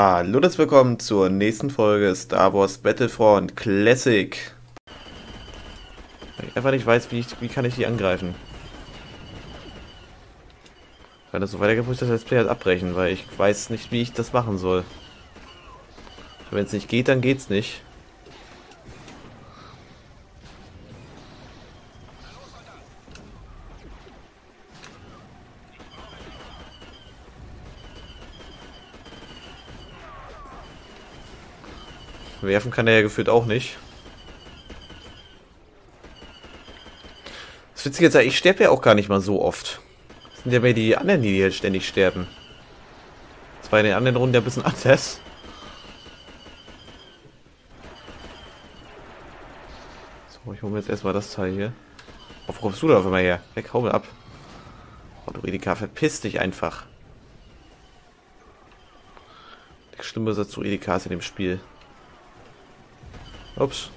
Hallo und herzlich willkommen zur nächsten Folge Star Wars Battlefront Classic. Weil ich einfach nicht weiß, wie kann ich die angreifen. Wenn das so weitergepusht ist, das Let's Play halt abbrechen, weil ich weiß nicht, wie ich das machen soll. Wenn es nicht geht, dann geht's nicht. Werfen kann er ja gefühlt auch nicht. Das Witzige ist ja, ich sterbe ja auch gar nicht mal so oft. Das sind ja mehr die anderen, die hier ständig sterben. Das war in den anderen Runden ja ein bisschen anders. So, ich hole mir jetzt erstmal das Teil hier. Oh, wo kommst du da auf einmal her? Weg, hau mir ab. Oh, du Edeka, verpiss dich einfach. Der schlimme Satz zu Edekas in dem Spiel. Ups.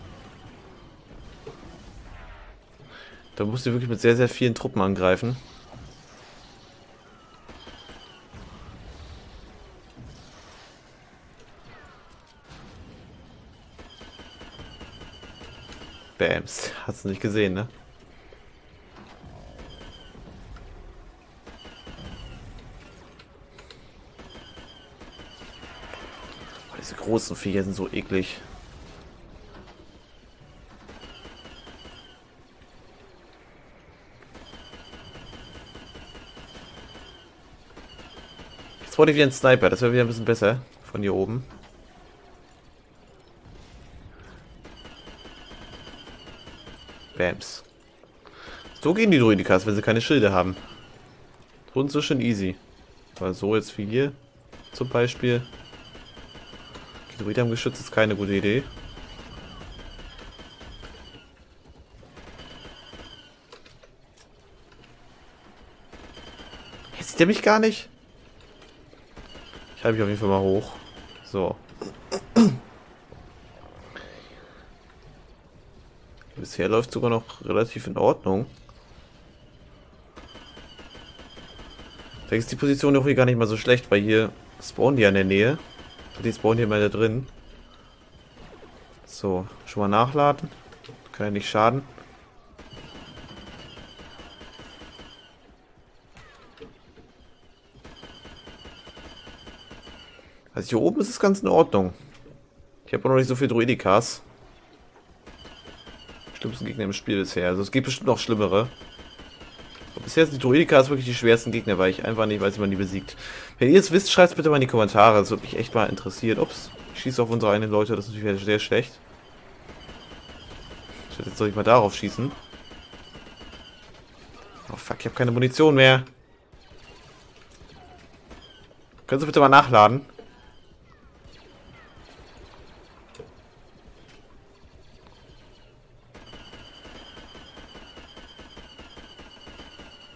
Da musst du wirklich mit sehr, sehr vielen Truppen angreifen. Bams. Hast du nicht gesehen, ne? Oh, diese großen Viecher sind so eklig. Jetzt wollte ich wieder einen Sniper, das wäre wieder ein bisschen besser von hier oben. Bams. So gehen die Druidenkerze, wenn sie keine Schilde haben. Und so schön easy. Aber so jetzt wie hier zum Beispiel. Die Druiden haben geschützt, ist keine gute Idee. Jetzt sieht er mich gar nicht. Ich halte mich auf jeden Fall mal hoch. So. Bisher läuft sogar noch relativ in Ordnung. Da ist die Position auch hier gar nicht mal so schlecht, weil hier spawnen die in der Nähe. Die spawnen hier mal da drin. So, schon mal nachladen. Kann ja nicht schaden. Also hier oben ist es ganz in Ordnung. Ich habe noch nicht so viel Droidekas. Schlimmsten Gegner im Spiel bisher. Also es gibt bestimmt noch schlimmere. Aber bisher sind die Droidekas wirklich die schwersten Gegner, weil ich einfach nicht weiß, wie man die besiegt. Wenn ihr es wisst, schreibt es bitte mal in die Kommentare. Das würde mich echt mal interessieren. Ups, ich schieße auf unsere einen Leute. Das ist natürlich sehr schlecht. Ich werde jetzt doch nicht mal darauf schießen. Oh fuck, ich habe keine Munition mehr. Können Sie bitte mal nachladen?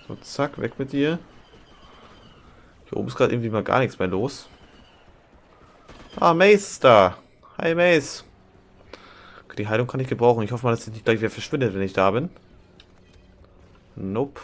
So, zack, weg mit dir. Hier oben ist gerade irgendwie mal gar nichts mehr los. Ah, Mace ist da. Hi, Mace. Okay, die Heilung kann ich gebrauchen. Ich hoffe mal, dass sie nicht gleich wieder verschwindet, wenn ich da bin. Nope.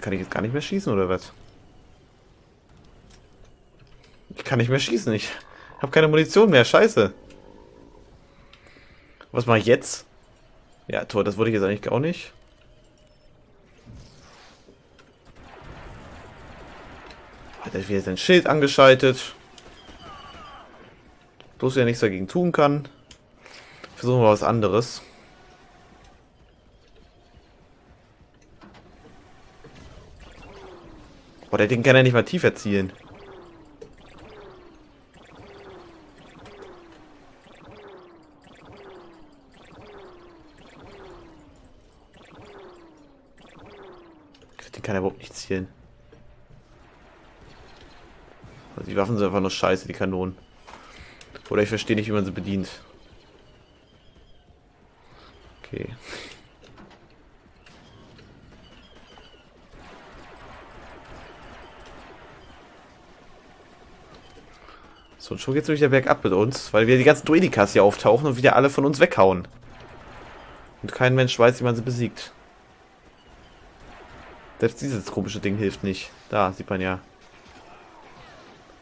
Kann ich jetzt gar nicht mehr schießen, oder was? Ich kann nicht mehr schießen. Ich habe keine Munition mehr. Scheiße. Was mache ich jetzt? Ja, toll. Das wollte ich jetzt eigentlich auch nicht. Hat er wieder sein Schild angeschaltet. Bloß ja nichts dagegen tun kann. Versuchen wir was anderes. Boah, der Ding kann ja nicht mal tief erzielen. Den kann er überhaupt nicht zielen. Also die Waffen sind einfach nur scheiße, die Kanonen. Oder ich verstehe nicht, wie man sie bedient. Okay. So, und schon geht's wieder bergab mit uns, weil wir die ganzen Droidekas hier auftauchen und wieder alle von uns weghauen. Und kein Mensch weiß, wie man sie besiegt. Selbst dieses komische Ding hilft nicht. Da, sieht man ja.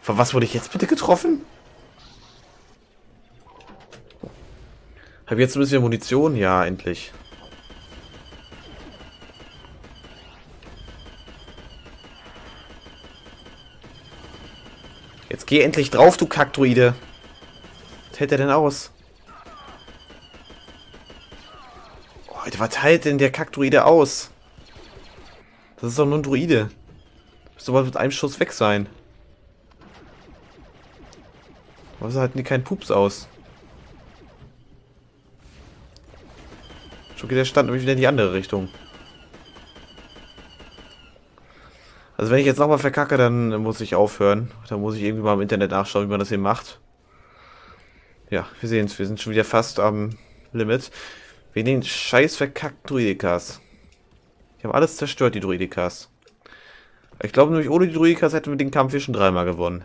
Von was wurde ich jetzt bitte getroffen? Hab jetzt ein bisschen Munition? Ja, endlich. Jetzt geh endlich drauf, du Kaktruide. Was hält der denn aus? Oh, Alter, was hält denn der Kaktruide aus? Das ist doch nur ein Druide. Muss doch mal mit einem Schuss weg sein. Warum halten die keinen Pups aus? Schon geht der Stand nämlich wieder in die andere Richtung. Also wenn ich jetzt nochmal verkacke, dann muss ich aufhören. Dann muss ich irgendwie mal im Internet nachschauen, wie man das hier macht. Ja, wir sehen es. Wir sind schon wieder fast am Limit. Wegen den scheiß verkackten Druidekas. Die haben alles zerstört, die Druidekas. Ich glaube nämlich, ohne die Druidekas hätten wir den Kampf hier schon dreimal gewonnen.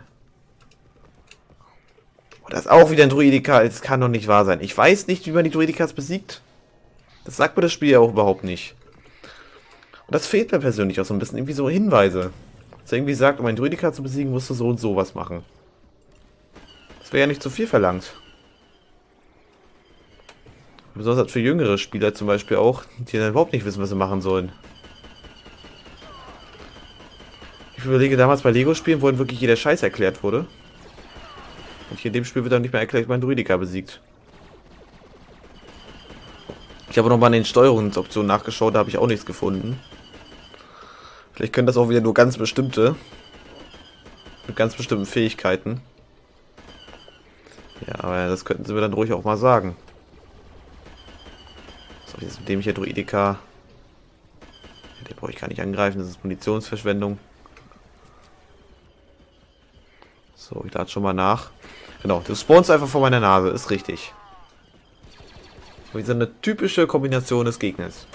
Und das ist auch wieder ein Druideka. Das kann doch nicht wahr sein. Ich weiß nicht, wie man die Druidekas besiegt. Das sagt mir das Spiel ja auch überhaupt nicht. Und das fehlt mir persönlich auch so ein bisschen. Irgendwie so Hinweise. Dass er irgendwie sagt, um einen Druideka zu besiegen, musst du so und so was machen. Das wäre ja nicht zu viel verlangt. Besonders für jüngere Spieler zum Beispiel auch, die dann überhaupt nicht wissen, was sie machen sollen. Ich überlege, damals bei Lego-Spielen, wo wirklich jeder Scheiß erklärt wurde. Und hier in dem Spiel wird dann nicht mehr erklärt, wie man Druideka besiegt. Ich habe nochmal in den Steuerungsoptionen nachgeschaut, da habe ich auch nichts gefunden. Vielleicht können das auch wieder nur ganz bestimmte. Mit ganz bestimmten Fähigkeiten. Ja, aber das könnten sie mir dann ruhig auch mal sagen. So, jetzt mit dem hier Droideka. Ja, den brauche ich gar nicht angreifen, das ist Munitionsverschwendung. So, ich lade schon mal nach. Genau, du spawnst einfach vor meiner Nase, ist richtig. Wie so eine typische Kombination des Gegners.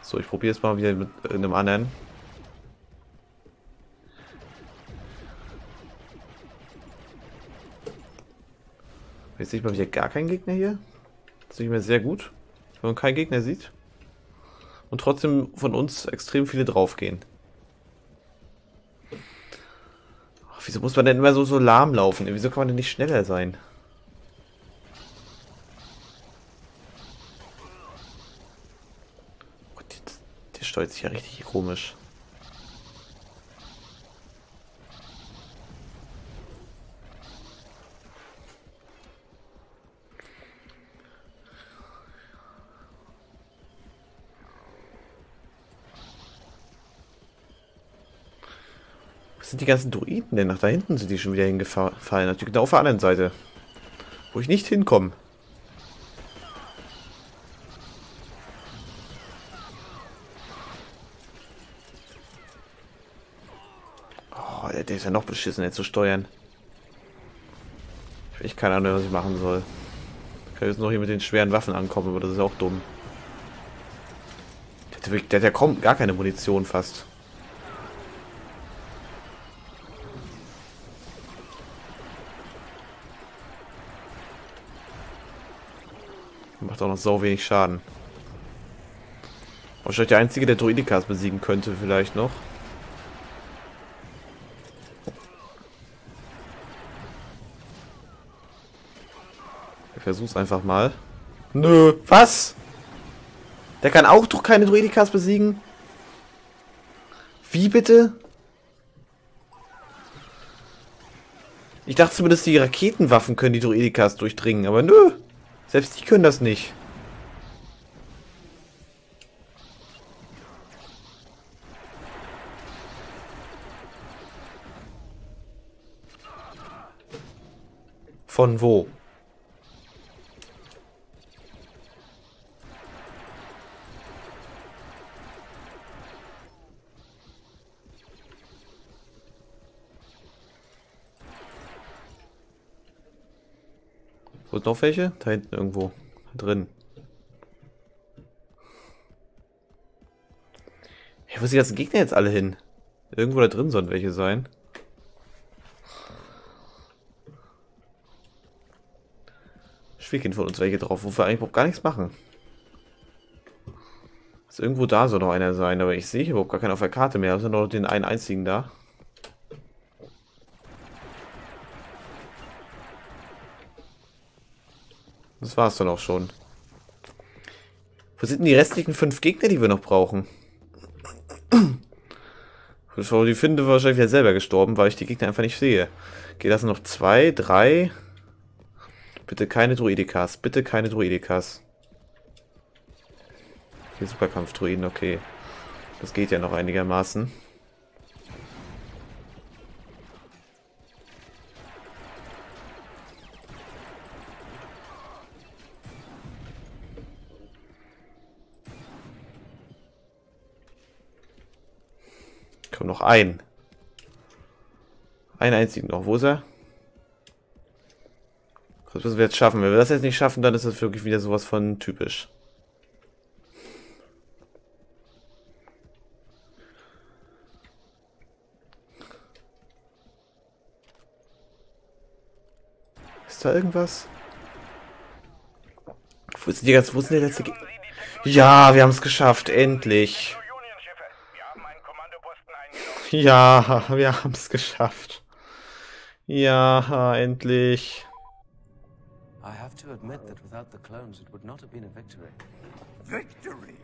So, ich probiere es mal wieder mit einem anderen. Jetzt sieht man wieder gar keinen Gegner hier. Das sieht man sehr gut, wenn man keinen Gegner sieht. Und trotzdem von uns extrem viele draufgehen. Ach, wieso muss man denn immer so lahm laufen? Wieso kann man denn nicht schneller sein? Steuert sich ja richtig komisch. Was sind die ganzen Druiden denn? Nach da hinten sind die schon wieder hingefallen. Natürlich genau auf der anderen Seite. Wo ich nicht hinkomme. Der ist ja noch beschissen, jetzt zu steuern. Ich habe echt keine Ahnung, was ich machen soll. Ich kann jetzt noch hier mit den schweren Waffen ankommen, aber das ist auch dumm. Der hat ja kaum, gar keine Munition fast. Macht auch noch so wenig Schaden. Wahrscheinlich der einzige, der Droidekas besiegen könnte, vielleicht noch. Versuch's einfach mal. Nö, was? Der kann auch doch keine Druidekas besiegen? Wie bitte? Ich dachte zumindest, die Raketenwaffen können die Druidekas durchdringen, aber nö. Selbst die können das nicht. Von wo? Wo sind noch welche? Da hinten irgendwo. Da drin. Hey, wo sind die ganzen Gegner jetzt alle hin? Irgendwo da drin sollen welche sein. Spiel gehen von uns welche drauf, wo wir eigentlich überhaupt gar nichts machen. Ist irgendwo da soll noch einer sein, aber ich sehe überhaupt gar keinen auf der Karte mehr. Also nur noch den einen einzigen da. Das war's dann auch schon. Wo sind denn die restlichen 5 Gegner, die wir noch brauchen? Die finde wahrscheinlich ja selber gestorben, weil ich die Gegner einfach nicht sehe. Okay, das sind noch 2, 3. Bitte keine Droidekas, bitte keine Droidekas. Hier Superkampf-Droiden, okay. Das geht ja noch einigermaßen. Komm, noch ein. Einen einzigen noch. Wo ist er? Das müssen wir jetzt schaffen. Wenn wir das jetzt nicht schaffen, dann ist das wirklich wieder sowas von typisch. Ist da irgendwas? Wo ist die ganze, wo ist der letzte? Ja, wir haben es geschafft. Endlich. Ja, wir haben es geschafft. Ja, endlich. I have to admit that without the clones it would not have been a victory. Victory?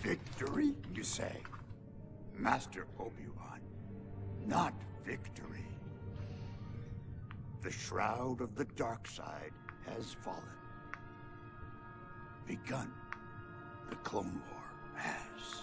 Victory, you say? Master Obi-Wan, not victory. The shroud of the dark side has fallen. Begun. The Clone War has.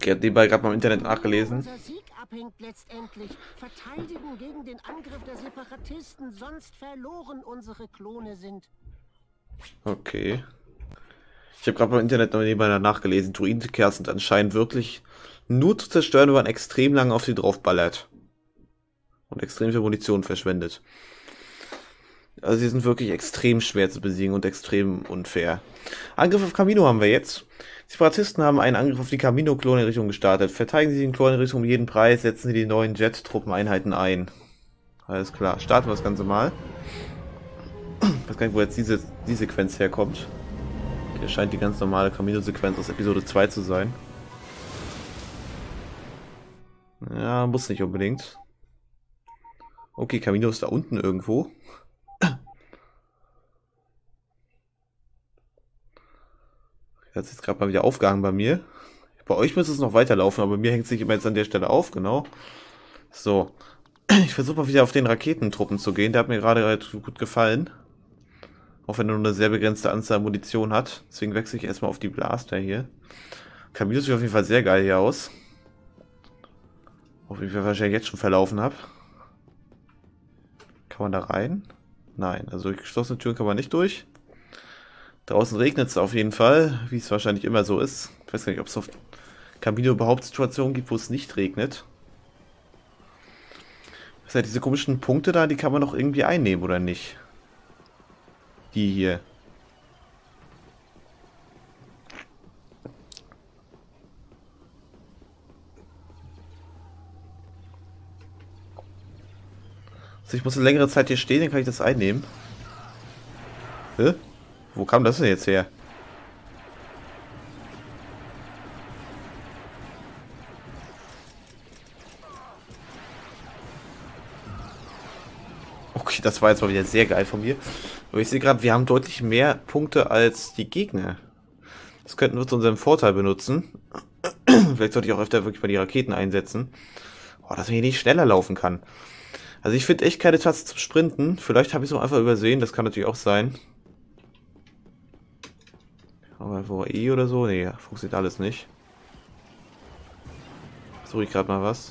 Ich habe nebenbei gerade mal im Internet nachgelesen. Unser Sieg abhängt letztendlich. Verteidigen gegen den Angriff der Separatisten, sonst verloren unsere Klone sind. Okay. Ich habe gerade mal im Internet noch nebenbei nachgelesen. Druidenkerze sind anscheinend wirklich nur zu zerstören, wenn man extrem lange auf sie draufballert. Und extrem viel Munition verschwendet. Also sie sind wirklich extrem schwer zu besiegen und extrem unfair. Angriff auf Kamino haben wir jetzt. Die Separatisten haben einen Angriff auf die Kamino-Klone in Richtung gestartet. Verteidigen sie den Klon in Richtung um jeden Preis, setzen sie die neuen Jet-Truppeneinheiten ein. Alles klar, starten wir das Ganze mal. Ich weiß gar nicht, wo jetzt die Sequenz herkommt. Hier scheint die ganz normale Kamino-Sequenz aus Episode 2 zu sein. Ja, muss nicht unbedingt. Okay, Kamino ist da unten irgendwo. Das ist jetzt gerade mal wieder aufgehangen bei mir. Bei euch müsste es noch weiterlaufen, aber bei mir hängt es sich immer jetzt an der Stelle auf, genau. So. Ich versuche mal wieder auf den Raketentruppen zu gehen. Der hat mir gerade gut gefallen. Auch wenn er nur eine sehr begrenzte Anzahl Munition hat. Deswegen wechsle ich erstmal auf die Blaster hier. Kamino sieht auf jeden Fall sehr geil hier aus. Auch wenn ich mir wahrscheinlich jetzt schon verlaufen habe. Kann man da rein? Nein, also durch geschlossene Türen kann man nicht durch. Draußen regnet es auf jeden Fall, wie es wahrscheinlich immer so ist. Ich weiß gar nicht, ob es auf Kamino überhaupt Situationen gibt, wo es nicht regnet. Das heißt, diese komischen Punkte da, die kann man noch irgendwie einnehmen, oder nicht? Die hier. Also ich muss eine längere Zeit hier stehen, dann kann ich das einnehmen. Hä? Wo kam das denn jetzt her? Okay, das war jetzt mal wieder sehr geil von mir. Aber ich sehe gerade, wir haben deutlich mehr Punkte als die Gegner. Das könnten wir zu unserem Vorteil benutzen. Vielleicht sollte ich auch öfter wirklich mal die Raketen einsetzen. Oh, dass man hier nicht schneller laufen kann. Also ich finde echt keine Taste zum Sprinten. Vielleicht habe ich es auch einfach übersehen. Das kann natürlich auch sein. Aber wo E oder so? Nee, funktioniert alles nicht. Suche ich gerade mal was.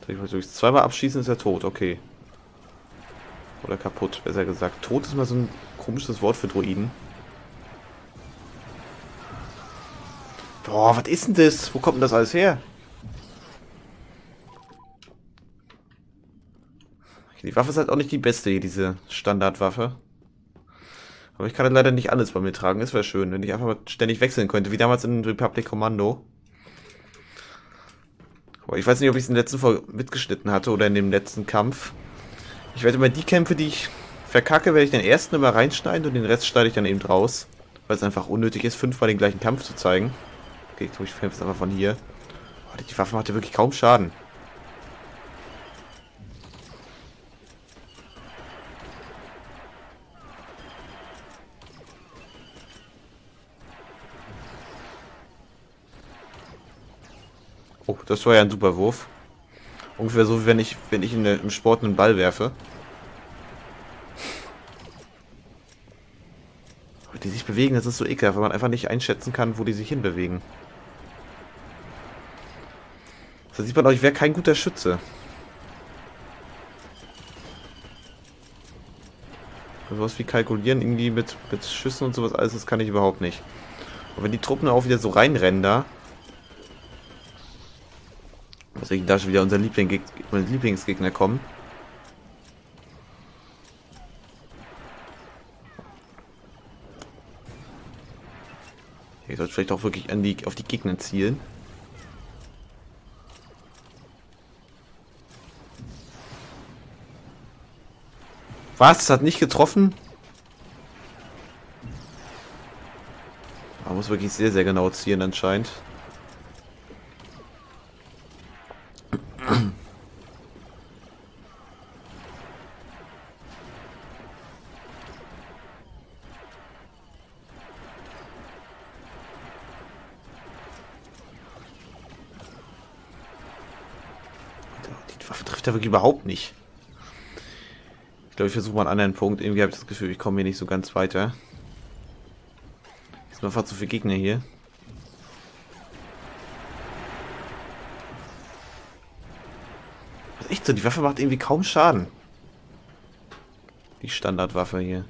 Soll ich mal durchs zweimal abschießen, ist er tot, okay. Oder kaputt, besser gesagt. Tot ist mal so ein komisches Wort für Droiden. Boah, was ist denn das? Wo kommt denn das alles her? Die Waffe ist halt auch nicht die beste hier, diese Standardwaffe. Aber ich kann halt leider nicht alles bei mir tragen. Das wäre schön, wenn ich einfach mal ständig wechseln könnte, wie damals in Republic Commando. Ich weiß nicht, ob ich es in der letzten Folge mitgeschnitten hatte oder in dem letzten Kampf. Ich werde immer die Kämpfe, die ich verkacke, werde ich den ersten immer reinschneiden und den Rest schneide ich dann eben raus. Weil es einfach unnötig ist, fünfmal den gleichen Kampf zu zeigen. Okay, ich kämpfe jetzt einfach von hier. Oh, die Waffe macht ja wirklich kaum Schaden. Oh, das war ja ein super Wurf. Ungefähr so, wie wenn ich im Sport einen Ball werfe. Aber die sich bewegen, das ist so ekelhaft, weil man einfach nicht einschätzen kann, wo die sich hinbewegen. Da sieht man auch, ich wäre kein guter Schütze. Sowas wie kalkulieren, irgendwie mit Schüssen und sowas alles, das kann ich überhaupt nicht. Und wenn die Truppen auch wieder so reinrennen da. Deswegen da schon wieder unser Lieblingsgegner kommen. Ich sollte vielleicht auch wirklich auf die Gegner zielen. Was? Hat nicht getroffen? Man muss wirklich sehr, sehr genau zielen anscheinend. Wirklich überhaupt nicht. Ich glaube, ich versuche mal einen anderen Punkt. Irgendwie habe ich das Gefühl, ich komme hier nicht so ganz weiter. Jetzt sind einfach zu viele Gegner hier. Was ist echt so? Die Waffe macht irgendwie kaum Schaden. Die Standardwaffe hier.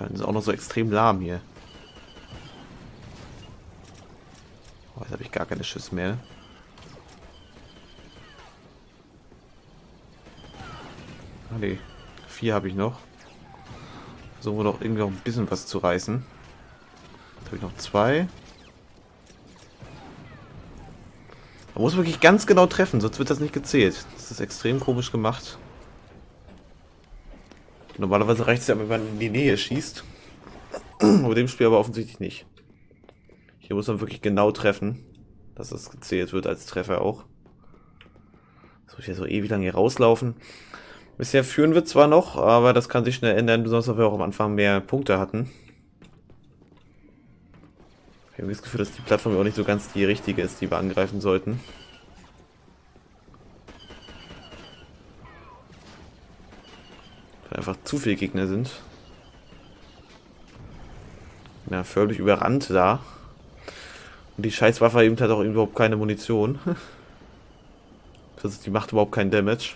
Die sind auch noch so extrem lahm hier. Jetzt habe ich gar keine Schüsse mehr. Ah ne, 4 habe ich noch. Versuchen wir doch irgendwie auch ein bisschen was zu reißen. Jetzt habe ich noch 2. Man muss wirklich ganz genau treffen, sonst wird das nicht gezählt. Das ist extrem komisch gemacht. Normalerweise reicht es ja, wenn man in die Nähe schießt. Bei dem Spiel aber offensichtlich nicht. Hier muss man wirklich genau treffen, dass das gezählt wird als Treffer auch. Jetzt muss ich ja so ewig lang hier rauslaufen. Bisher führen wir zwar noch, aber das kann sich schnell ändern, besonders weil wir auch am Anfang mehr Punkte hatten. Ich habe das Gefühl, dass die Plattform auch nicht so ganz die richtige ist, die wir angreifen sollten. Weil einfach zu viele Gegner sind. Ja, völlig überrannt da. Und die Scheißwaffe eben hat auch überhaupt keine Munition. Das ist, die macht überhaupt keinen Damage.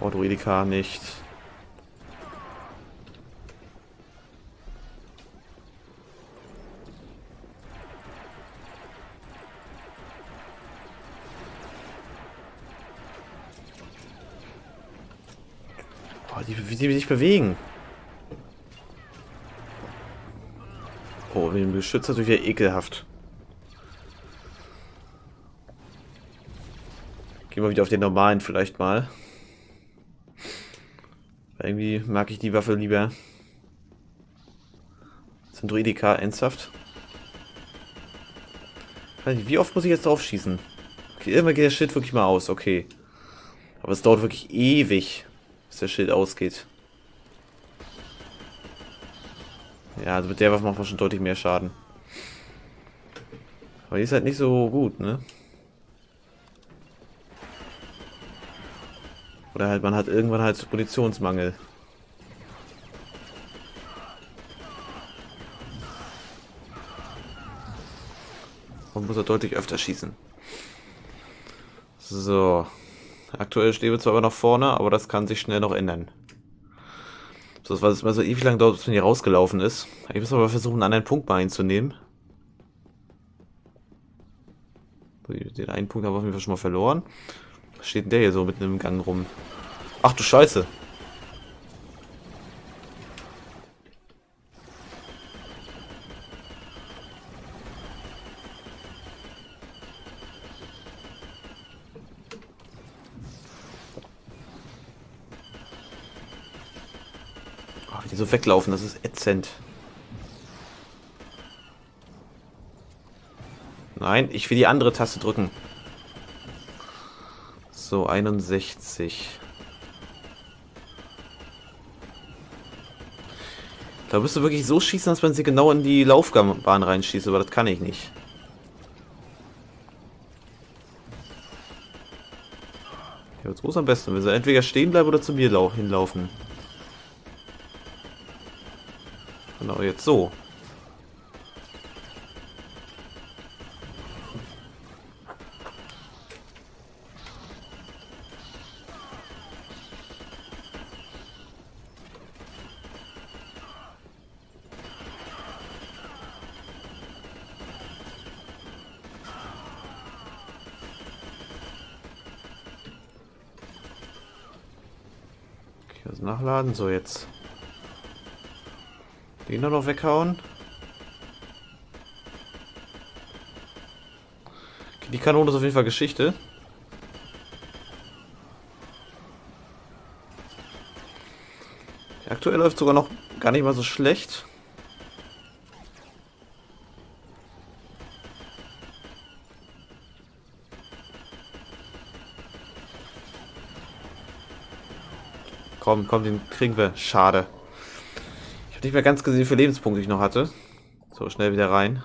Oh, Droideka nicht. Oh, wie die sich bewegen. Oh, mit dem Geschütz natürlich wieder ekelhaft. Gehen wir wieder auf den normalen vielleicht mal. Irgendwie mag ich die Waffe lieber. Sind Droideka ernsthaft? Wie oft muss ich jetzt drauf schießen? Okay, irgendwann geht der Schild wirklich mal aus, okay. Aber es dauert wirklich ewig, bis der Schild ausgeht. Ja, also mit der Waffe macht man schon deutlich mehr Schaden. Aber die ist halt nicht so gut, ne? Oder halt, man hat irgendwann halt Munitionsmangel. Und muss er deutlich öfter schießen. So. Aktuell stehen wir zwar aber noch vorne, aber das kann sich schnell noch ändern. So, das war jetzt mal so ewig lang dauert, bis man hier rausgelaufen ist. Ich muss aber versuchen, einen anderen Punkt mal einzunehmen. Den einen Punkt haben wir auf jeden Fall schon mal verloren. Was steht denn der hier so mitten im Gang rum? Ach du Scheiße! So weglaufen, das ist ätzend. Nein, ich will die andere Taste drücken. So, 61. Da müsste wirklich so schießen, dass man sie genau in die Laufbahn reinschießt, aber das kann ich nicht. Ja, jetzt muss am besten, wenn sie entweder stehen bleiben oder zu mir hinlaufen. Genau, jetzt so. Okay, das Nachladen, so jetzt. Den noch weghauen. Okay, die Kanone ist auf jeden Fall Geschichte. Aktuell läuft sogar noch gar nicht mal so schlecht. Komm, komm, den kriegen wir. Schade. Nicht mehr ganz gesehen, wie viele Lebenspunkte ich noch hatte. So, schnell wieder rein.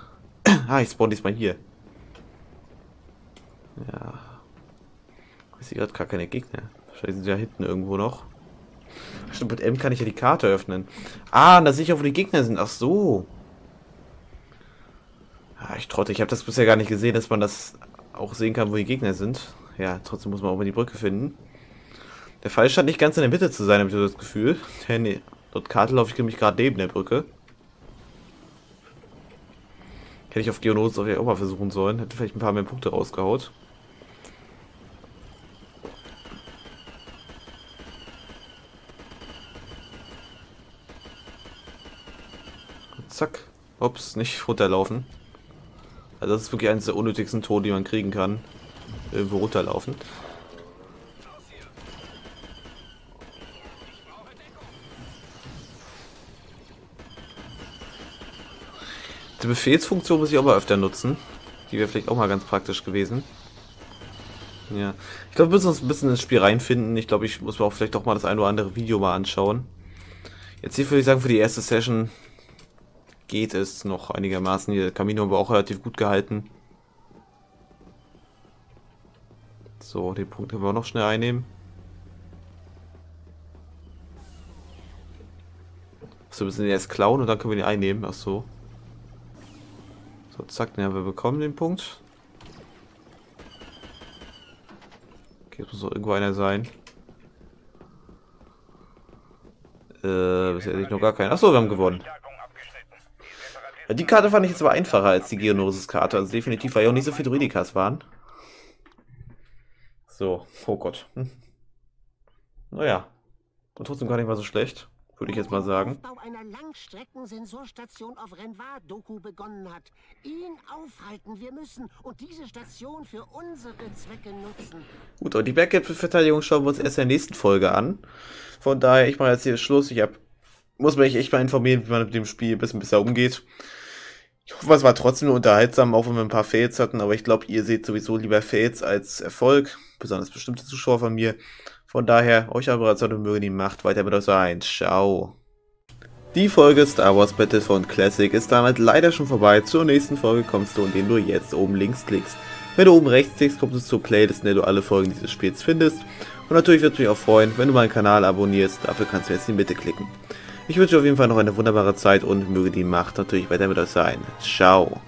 Ah, ich spawn diesmal hier. Ja. Ich sehe gerade gar keine Gegner. Wahrscheinlich sind sie da hinten irgendwo noch. Stimmt, mit M kann ich ja die Karte öffnen. Ah, und da sehe ich auch, wo die Gegner sind. Ach so. Ah, ich trotte. Ich habe das bisher gar nicht gesehen, dass man das auch sehen kann, wo die Gegner sind. Ja, trotzdem muss man auch mal die Brücke finden. Der Fall scheint nicht ganz in der Mitte zu sein, habe ich so das Gefühl. Ja, nee. Dort Karte laufe ich nämlich gerade neben der Brücke. Hätte ich auf Geonosis auch mal versuchen sollen. Hätte vielleicht ein paar mehr Punkte rausgehaut. Und zack. Ups, nicht runterlaufen. Also das ist wirklich eines der unnötigsten Tode, die man kriegen kann. Irgendwo runterlaufen. Die Befehlsfunktion muss ich auch mal öfter nutzen. Die wäre vielleicht auch mal ganz praktisch gewesen. Ja. Ich glaube, wir müssen uns ein bisschen ins Spiel reinfinden. Ich glaube, ich muss mir auch vielleicht doch mal das ein oder andere Video mal anschauen. Jetzt hier würde ich sagen, für die erste Session geht es noch einigermaßen. Hier Kamino haben wir auch relativ gut gehalten. So, den Punkt können wir auch noch schnell einnehmen. Achso, wir müssen den erst klauen und dann können wir den einnehmen. Achso. So, zack, den haben wir bekommen, den Punkt. Okay, jetzt muss doch irgendwo einer sein. Bisher hätte ich noch gar keinen. Achso, wir haben gewonnen. Ja, die Karte fand ich jetzt aber einfacher als die Geonosis-Karte. Also definitiv, weil ja auch nicht so viele Druidekas waren. So, oh Gott. Naja. Und trotzdem gar nicht mal so schlecht. Würde ich jetzt mal sagen. Der Aufbau einer Langstreckensensorstation auf Renvar-Doku begonnen hat. Ihn aufhalten wir müssen und diese Station für unsere Zwecke nutzen. Gut, und die Berggipfelverteidigung schauen wir uns erst in der nächsten Folge an. Von daher, ich mache jetzt hier Schluss. Ich muss mich echt mal informieren, wie man mit dem Spiel ein bisschen besser umgeht. Ich hoffe, es war trotzdem unterhaltsam, auch wenn wir ein paar Fails hatten. Aber ich glaube, ihr seht sowieso lieber Fails als Erfolg. Besonders bestimmte Zuschauer von mir. Von daher, euch aber und möge die Macht weiter mit euch sein. Ciao. Die Folge Star Wars Battlefront Classic ist damit leider schon vorbei. Zur nächsten Folge kommst du, indem du jetzt oben links klickst. Wenn du oben rechts klickst, kommst du zur Playlist, in der du alle Folgen dieses Spiels findest. Und natürlich würde es mich auch freuen, wenn du meinen Kanal abonnierst. Dafür kannst du jetzt in die Mitte klicken. Ich wünsche auf jeden Fall noch eine wunderbare Zeit und möge die Macht natürlich weiter mit euch sein. Ciao.